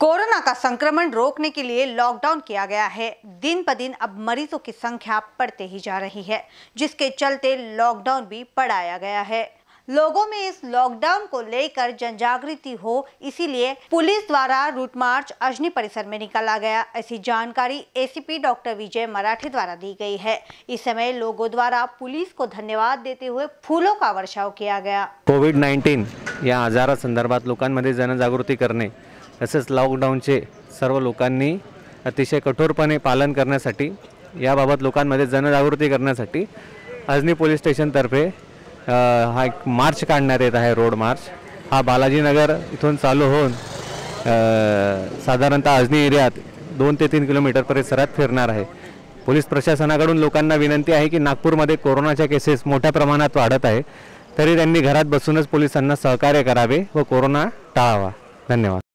Corona का संक्रमण रोकने के लिए लॉकडाउन किया गया है। दिन ब दिन अब मरीजों की संख्या बढ़ते ही जा रही है, जिसके चलते लॉकडाउन भी बढ़ाया गया है। लोगों में इस लॉकडाउन को लेकर जनजागृति हो, इसीलिए पुलिस द्वारा रूट मार्च अजनी परिसर में निकाला गया। ऐसी जानकारी ACP डॉक्टर विजय मराठे द्वारा दी गई है। इस समय लोगों द्वारा पुलिस को धन्यवाद देते हुए फूलों का वर्षाव किया गया। कोविड-19 या आजारा संदर्भात लोकांमध्ये जनजागृती करणे तसेच लॉकडाऊनचे सर्व लोकांनी अतिशय कठोरपणे पालन करण्यासाठी, याबाबत लोकांमध्ये जनजागृती करण्यासाठी अजनी पोलीस स्टेशनतर्फे हा एक मार्च काढण्यात येत आहे। रोड मार्च हा बालाजीनगर इथून चालू होऊन साधारणतः अजनी एरियात 2 ते 3 किलोमीटर परिसरात फिरणार आहे। पोलीस प्रशासनाकडून लोकांना विनंती आहे की नागपूरमध्ये कोरोनाच्या केसेस मोठ्या प्रमाणात वाढत आहे, तरी त्यांनी घरात बसूनच पोलिसांना सहकार्य करावे व कोरोना टाळावा। धन्यवाद।